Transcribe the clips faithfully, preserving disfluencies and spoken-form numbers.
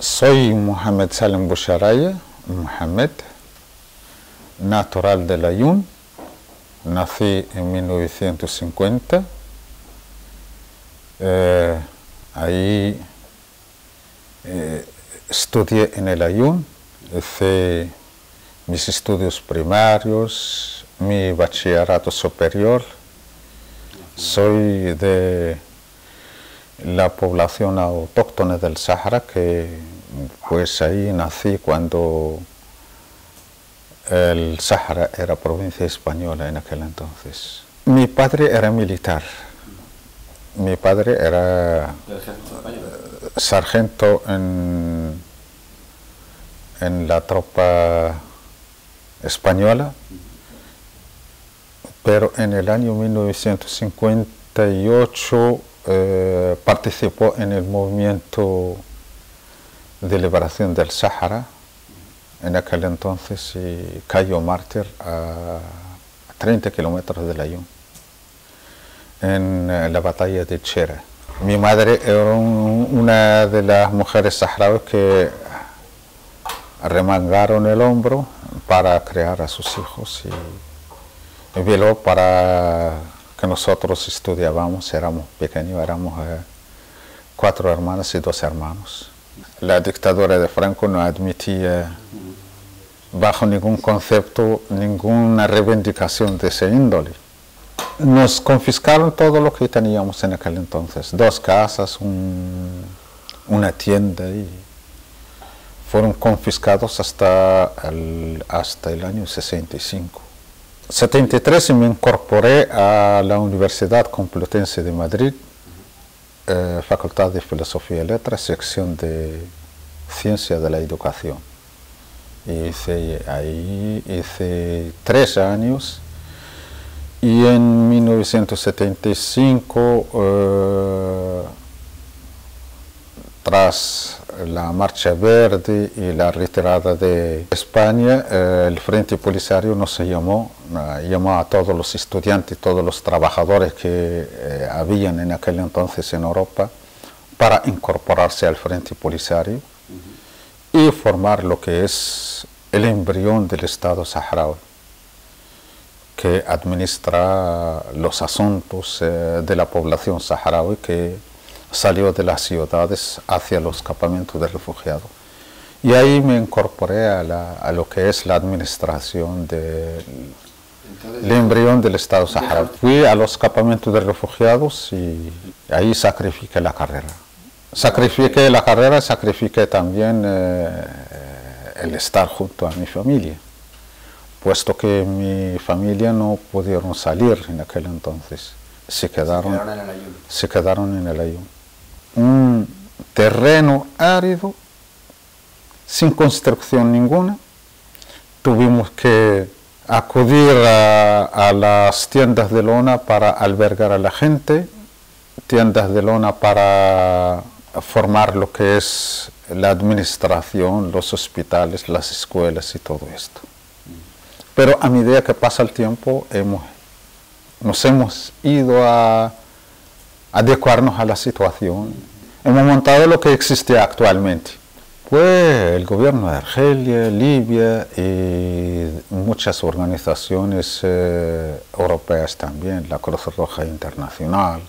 Soy Mohamed Salem Busaraia, Mohamed, natural del Aaiún. Nací en mil novecientos cincuenta. Eh, ahí eh, estudié en el Aaiún, hice mis estudios primarios, mi bachillerato superior. Soy de la población autóctona del Sahara, que pues ahí nací cuando el Sahara era provincia española en aquel entonces. Mi padre era militar. Mi padre era sargento en, en la tropa española, pero en el año mil novecientos cincuenta y ocho eh, participó en el movimiento de liberación del Sahara en aquel entonces y cayó mártir a treinta kilómetros del Aaiún, en la batalla de Edchera. Mi madre era un, una de las mujeres saharauis que remangaron el hombro para criar a sus hijos y, y veló para que nosotros estudiábamos. Éramos pequeños, éramos eh, cuatro hermanas y dos hermanos. La dictadura de Franco no admitía bajo ningún concepto ninguna reivindicación de ese índole. Nos confiscaron todo lo que teníamos en aquel entonces, dos casas, un, una tienda, y fueron confiscados hasta el, hasta el año sesenta y cinco. En setenta y tres me incorporé a la Universidad Complutense de Madrid, eh, Facultad de Filosofía y Letras, sección de Ciencias de la Educación. Y hice, ahí hice tres años. Y en mil novecientos setenta y cinco, eh, tras la Marcha Verde y la retirada de España, eh, el Frente Polisario nos llamó, eh, llamó a todos los estudiantes, todos los trabajadores que eh, habían en aquel entonces en Europa para incorporarse al Frente Polisario y formar lo que es el embrión del Estado saharaui, que administra los asuntos eh, de la población saharaui que salió de las ciudades hacia los campamentos de refugiados. Y ahí me incorporé a, la, a lo que es la administración del de, embrión del Estado saharaui. Fui a los campamentos de refugiados y ahí sacrifiqué la carrera. Sacrifiqué la carrera, sacrifiqué también eh, el estar junto a mi familia, puesto que mi familia no pudieron salir en aquel entonces, se quedaron, se quedaron en el Aaiún. Se quedaron en el Aaiún. Un terreno árido, sin construcción ninguna. Tuvimos que acudir a, a las tiendas de lona para albergar a la gente, tiendas de lona para formar lo que es la administración, los hospitales, las escuelas y todo esto. Pero a medida que pasa el tiempo, hemos, nos hemos ido a adecuarnos a la situación. Hemos montado lo que existe actualmente. Pues el gobierno de Argelia, Libia y muchas organizaciones eh, europeas también, la Cruz Roja Internacional,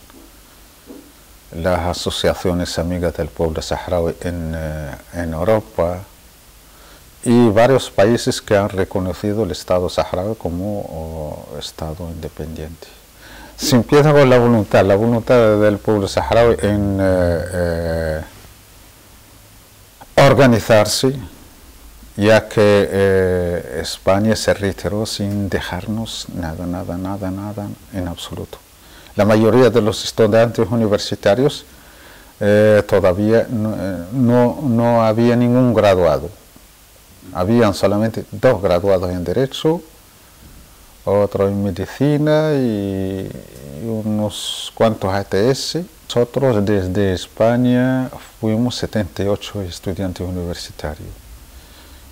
las asociaciones Amigas del Pueblo Saharaui en, eh, en Europa, y varios países que han reconocido el Estado saharaui como oh, Estado independiente. Se empieza con la voluntad, la voluntad del pueblo saharaui en eh, eh, organizarse, ya que eh, España se retiró sin dejarnos nada, nada, nada, nada en absoluto. La mayoría de los estudiantes universitarios eh, todavía no, no, no había ningún graduado. Habían solamente dos graduados en Derecho, otro en Medicina y unos cuantos A T S. Nosotros desde España fuimos setenta y ocho estudiantes universitarios.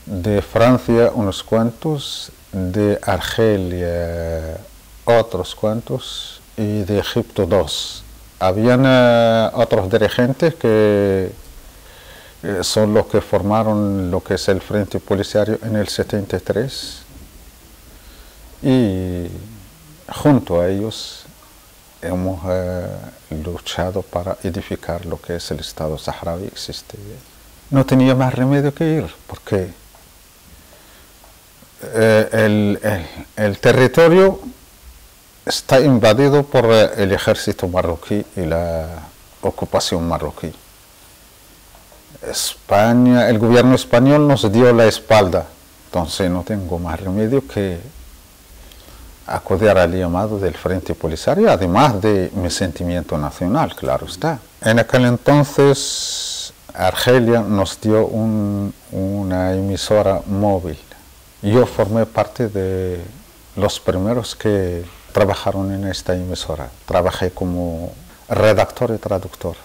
De Francia unos cuantos, de Argelia otros cuantos y de Egipto dos. Habían uh, otros dirigentes que eh, son los que formaron lo que es el Frente Polisario en el setenta y tres, y junto a ellos hemos eh, luchado para edificar lo que es el Estado saharaui existe. No tenía más remedio que ir, porque eh, el, el, el territorio está invadido por el ejército marroquí y la ocupación marroquí. España, el gobierno español nos dio la espalda, entonces no tengo más remedio que acudir al llamado del Frente Polisario, además de mi sentimiento nacional, claro está. En aquel entonces Argelia nos dio un, una emisora móvil. Yo formé parte de los primeros que trabajaron en esta emisora. Trabajé como redactor y traductor.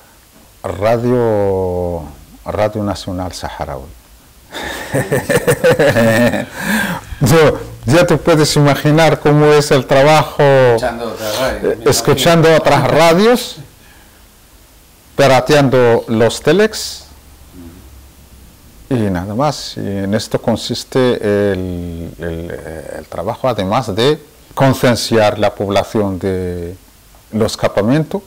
Radio, Radio Nacional Saharaui. Yo, ya te puedes imaginar cómo es el trabajo escuchando otras radios, escuchando otras radios pirateando los telex y nada más. Y en esto consiste el, el, el trabajo, además de concienciar la población de los campamentos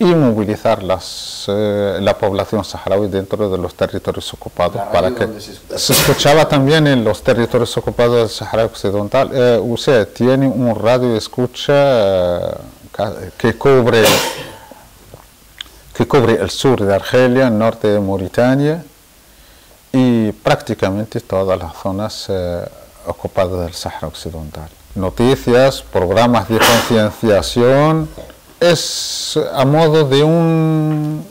y movilizar las, eh, la población saharaui dentro de los territorios ocupados, para que se escuchaba. se escuchaba también en los territorios ocupados del Sahara Occidental. Eh, o sea, tiene un radio de escucha eh, que cubre que cubre el sur de Argelia, el norte de Mauritania y prácticamente todas las zonas eh, ocupadas del Sahara Occidental. Noticias, programas de concienciación. Es a modo de un,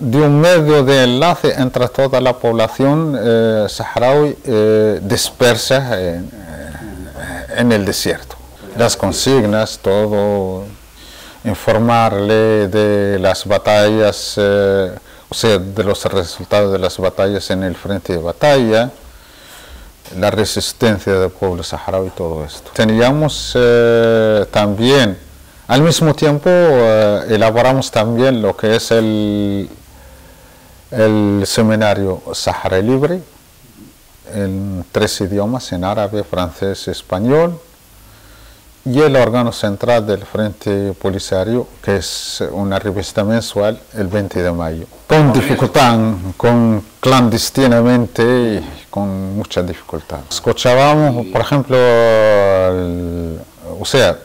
de un medio de enlace entre toda la población eh, saharaui eh, dispersa en, en el desierto. Las consignas, todo, informarle de las batallas, eh, o sea, de los resultados de las batallas en el frente de batalla, la resistencia del pueblo saharaui y todo esto. Teníamos eh, también, al mismo tiempo, eh, elaboramos también lo que es el, el seminario Sahara Libre, en tres idiomas, en árabe, francés, español, y el órgano central del Frente Polisario, que es una revista mensual, el veinte de mayo. Con dificultad, con clandestinamente, con mucha dificultad. Escuchábamos, por ejemplo, el, o sea,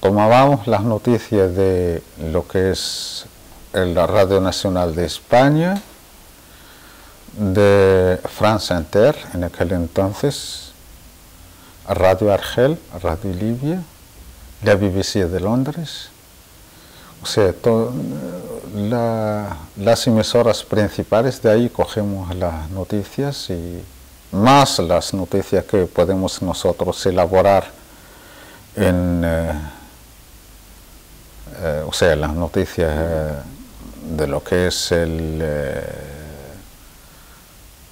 tomábamos las noticias de lo que es la Radio Nacional de España, de France Inter, en aquel entonces, Radio Argel, Radio Libia, la B B C de Londres, o sea, to, la, las emisoras principales, de ahí cogemos las noticias y más las noticias que podemos nosotros elaborar en, eh, eh, o sea, las noticias eh, de lo que es el... Eh,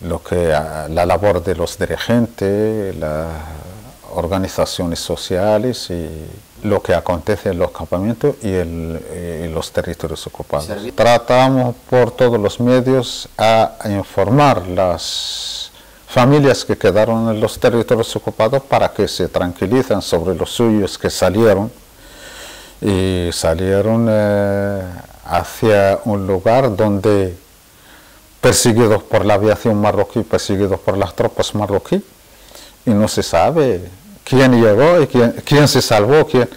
lo que, la labor de los dirigentes, la organizaciones sociales y lo que acontece en los campamentos y en, en los territorios ocupados. Tratamos por todos los medios a informar las familias que quedaron en los territorios ocupados para que se tranquilizan sobre los suyos que salieron y salieron eh, hacia un lugar donde, perseguidos por la aviación marroquí, perseguidos por las tropas marroquí, y no se sabe quién llegó y quién, quién se salvó, quién.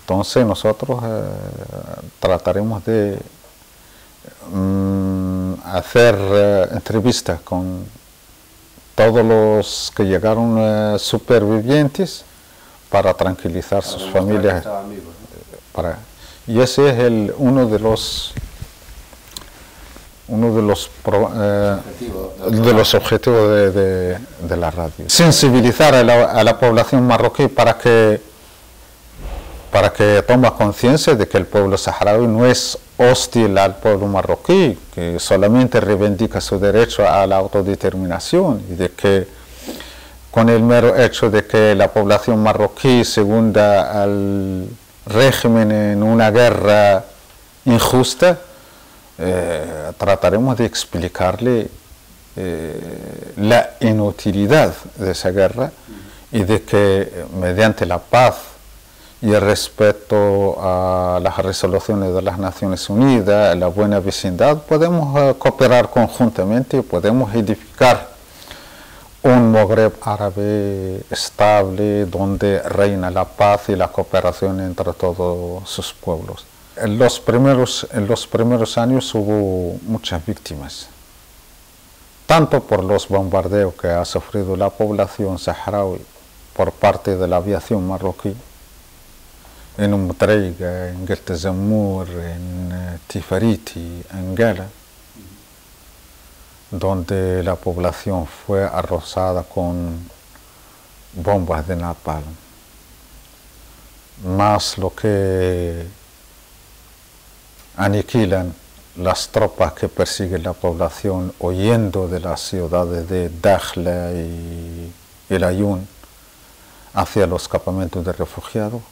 Entonces nosotros eh, trataremos de mm, hacer eh, entrevistas con todos los que llegaron eh, supervivientes para tranquilizar para sus familias. Amigos, ¿no? para, y ese es el, uno de los uno de los, pro, eh, de los objetivos de, de, de la radio. Sensibilizar a la, a la población marroquí para que, para que tome conciencia de que el pueblo saharaui no es hostil al pueblo marroquí, que solamente reivindica su derecho a la autodeterminación, y de que con el mero hecho de que la población marroquí se hunda al régimen en una guerra injusta, eh, trataremos de explicarle eh, la inutilidad de esa guerra y de que mediante la paz y el respeto a las resoluciones de las Naciones Unidas, la buena vecindad, podemos eh, cooperar conjuntamente y podemos edificar un Magreb árabe estable, donde reina la paz y la cooperación entre todos sus pueblos. En los primeros, en los primeros años hubo muchas víctimas, tanto por los bombardeos que ha sufrido la población saharaui por parte de la aviación marroquí, en Um Dreiga, en Guelta Zemmur, en Tiferiti, en Gala, donde la población fue arrasada con bombas de napalm, más lo que aniquilan las tropas que persiguen la población huyendo de las ciudades de Dakhla y El Aaiún hacia los campamentos de refugiados,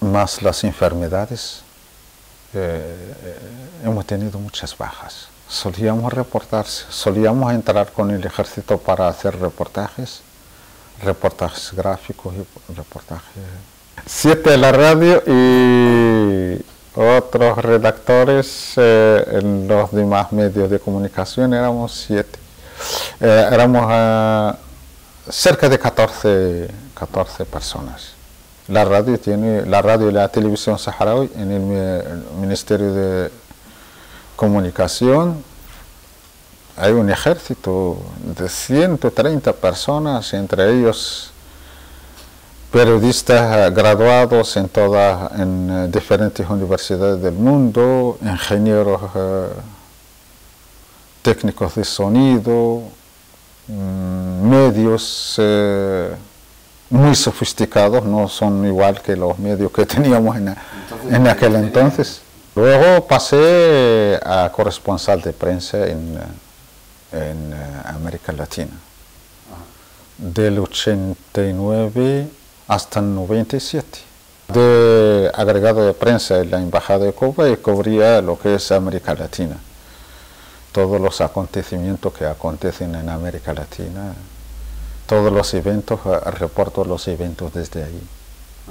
más las enfermedades. Eh, hemos tenido muchas bajas. Solíamos reportarse, solíamos entrar con el ejército para hacer reportajes, reportajes gráficos y reportajes. Siete de la radio y otros redactores eh, en los demás medios de comunicación éramos siete. Eh, éramos eh, cerca de catorce, catorce personas. La radio, tiene, la radio y la televisión saharaui en el, el Ministerio de Comunicación hay un ejército de ciento treinta personas, entre ellos periodistas graduados en todas en diferentes universidades del mundo, ingenieros eh, técnicos de sonido, medios eh, muy sofisticados, no son igual que los medios que teníamos en, entonces, en aquel entonces. Luego pasé a corresponsal de prensa en, en América Latina, del ochenta y nueve hasta el noventa y siete. De agregado de prensa en la Embajada de Cuba y cubría lo que es América Latina. Todos los acontecimientos que acontecen en América Latina, todos los eventos, reporto los eventos desde ahí.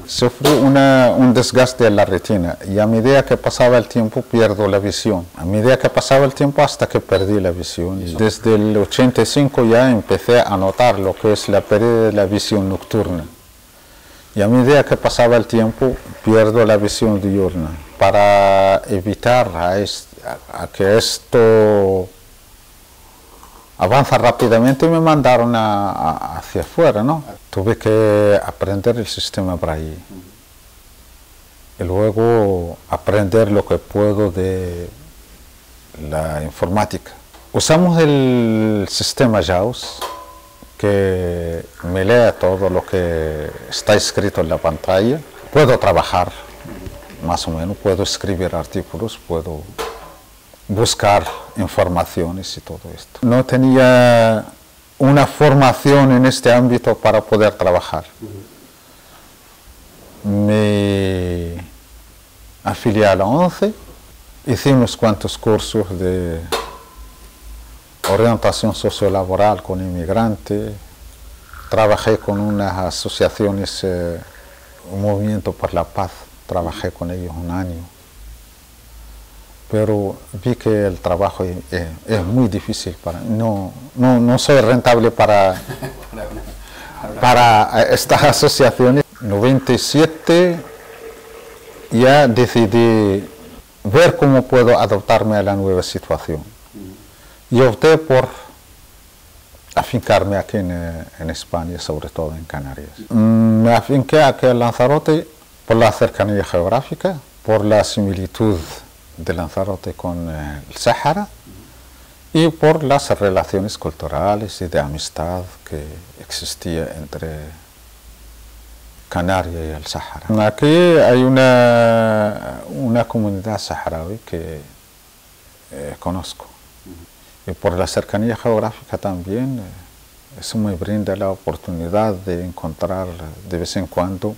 Sufrí una, un desgaste en la retina y a medida que pasaba el tiempo pierdo la visión. A medida que pasaba el tiempo hasta que perdí la visión. Y desde el ochenta y cinco ya empecé a notar lo que es la pérdida de la visión nocturna. Y a medida que pasaba el tiempo pierdo la visión diurna. Para evitar a es, a, a que esto avanza rápidamente, me mandaron a, a, hacia afuera, ¿no? Tuve que aprender el sistema Braille y luego aprender lo que puedo de la informática. Usamos el sistema JAUS, que me lee todo lo que está escrito en la pantalla. Puedo trabajar, más o menos, puedo escribir artículos, puedo buscar informaciones y todo esto. No tenía una formación en este ámbito para poder trabajar. Me afilié a la ONCE, hice unos cuantos cursos de orientación sociolaboral con inmigrantes, trabajé con unas asociaciones, eh, un movimiento por la paz, trabajé con ellos un año. Pero vi que el trabajo es, es, es muy difícil para mí, no, no, no soy rentable para, para estas asociaciones. En noventa y siete ya decidí ver cómo puedo adaptarme a la nueva situación y opté por afincarme aquí en, en España, sobre todo en Canarias. Me afinqué aquí en Lanzarote por la cercanía geográfica, por la similitud de Lanzarote con el Sáhara y por las relaciones culturales y de amistad que existía entre Canarias y el Sáhara. Aquí hay una, una comunidad saharaui que eh, conozco y por la cercanía geográfica también eh, eso me brinda la oportunidad de encontrar de vez en cuando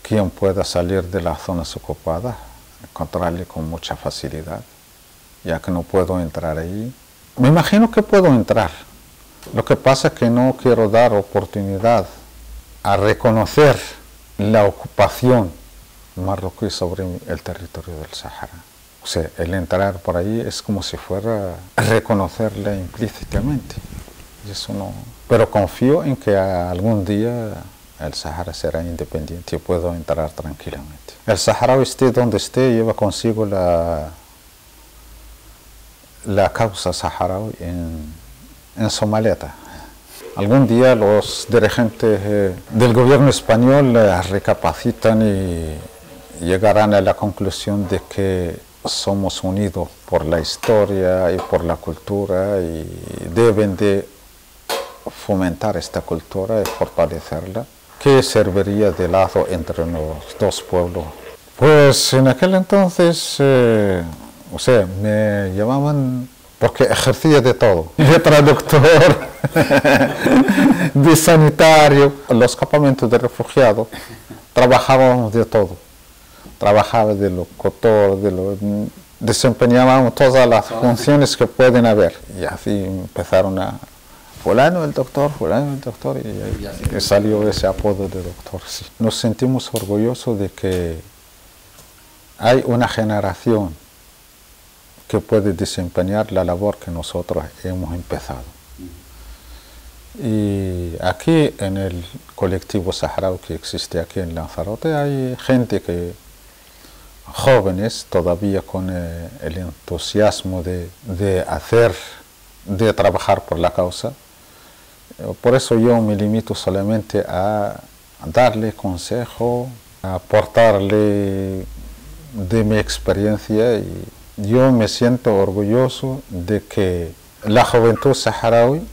quien pueda salir de las zonas ocupadas encontrarle con mucha facilidad, ya que no puedo entrar ahí. Me imagino que puedo entrar. Lo que pasa es que no quiero dar oportunidad a reconocer la ocupación marroquí sobre el territorio del Sahara. O sea, el entrar por ahí es como si fuera reconocerla implícitamente. Y eso no. Pero confío en que algún día el Sahara será independiente y puedo entrar tranquilamente. El saharaui, esté donde esté, lleva consigo la, la causa saharaui en, en su maleta. Algún día los dirigentes eh, del gobierno español eh, recapacitan y llegarán a la conclusión de que somos unidos por la historia y por la cultura y deben de fomentar esta cultura y fortalecerla. ¿Qué serviría de lazo entre los dos pueblos? Pues en aquel entonces, eh, o sea, me llamaban porque ejercía de todo, de traductor, de sanitario. En los campamentos de refugiados trabajábamos de todo, trabajaba de locutor, de lo, desempeñábamos todas las funciones que pueden haber. Y así empezaron a, fulano el doctor, fulano el doctor, y, y salió ese apodo de doctor. Sí. Nos sentimos orgullosos de que hay una generación que puede desempeñar la labor que nosotros hemos empezado. Y aquí en el colectivo saharaui que existe aquí en Lanzarote hay gente que, jóvenes todavía con eh, el entusiasmo de, de hacer, de trabajar por la causa. Por eso yo me limito solamente a darle consejo, a aportarle de mi experiencia y yo me siento orgulloso de que la juventud saharaui,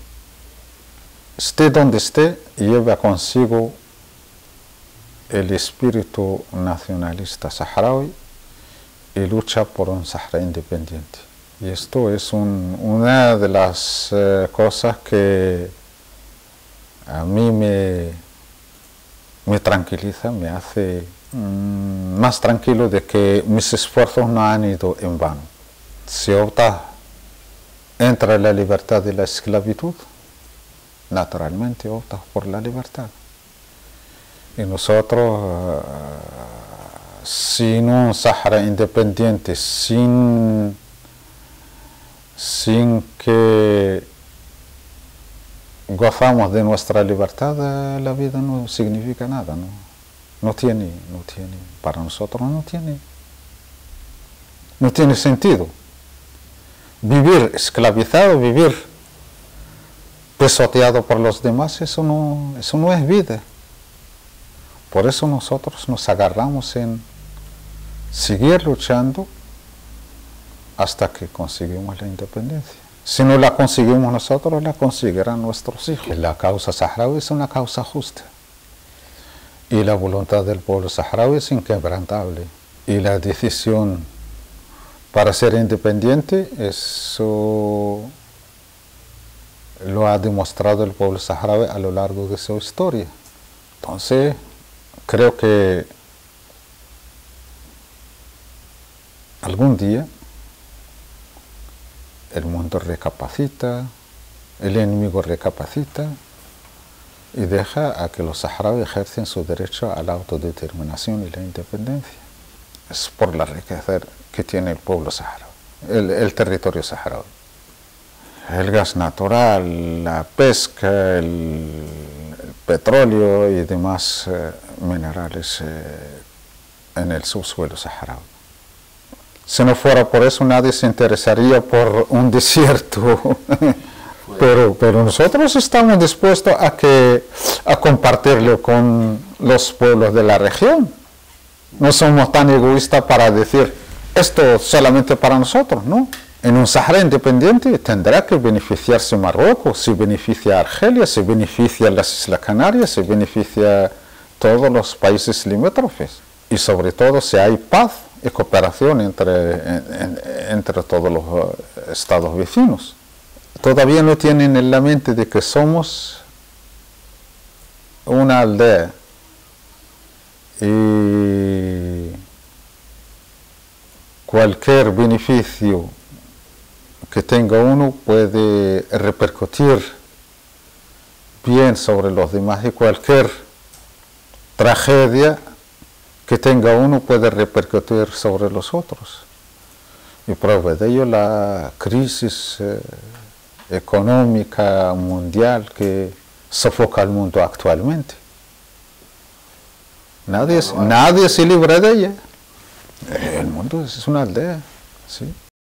esté donde esté, lleva consigo el espíritu nacionalista saharaui y lucha por un Sahara independiente. Y esto es un, una de las eh, cosas que a mí me, me tranquiliza, me hace mm, más tranquilo de que mis esfuerzos no han ido en vano. Se opta entre la libertad y la esclavitud. Naturalmente opta por la libertad. Y nosotros, uh, sin un Sahara independiente, sin, sin que gozamos de nuestra libertad, la vida no significa nada, ¿no? No tiene, no tiene, para nosotros no tiene, no tiene sentido. Vivir esclavizado, vivir pisoteado por los demás, eso no, eso no es vida. Por eso nosotros nos agarramos en seguir luchando hasta que conseguimos la independencia. Si no la conseguimos nosotros, la conseguirán nuestros hijos. La causa saharaui es una causa justa. Y la voluntad del pueblo saharaui es inquebrantable. Y la decisión para ser independiente, eso lo ha demostrado el pueblo saharaui a lo largo de su historia. Entonces, creo que algún día el mundo recapacita, el enemigo recapacita y deja a que los saharauis ejercen su derecho a la autodeterminación y la independencia. Es por la riqueza que tiene el pueblo saharaui, el, el territorio saharaui. El gas natural, la pesca, el, el petróleo y demás eh, minerales eh, en el subsuelo saharaui. Si no fuera por eso, nadie se interesaría por un desierto. pero, pero nosotros estamos dispuestos a, que, a compartirlo con los pueblos de la región. No somos tan egoístas para decir esto solamente para nosotros, ¿no? En un Sahara independiente tendrá que beneficiarse Marruecos, se beneficia Argelia, se beneficia las Islas Canarias, se beneficia todos los países limítrofes. Y sobre todo si hay paz y cooperación entre, en, en, entre todos los estados vecinos. Todavía no tienen en la mente de que somos una aldea y cualquier beneficio que tenga uno puede repercutir bien sobre los demás, y cualquier tragedia que tenga uno puede repercutir sobre los otros. Y prueba de ello la crisis eh, económica mundial que sofoca al mundo actualmente. Nadie, nadie se libra de ella. El mundo es una aldea, ¿sí?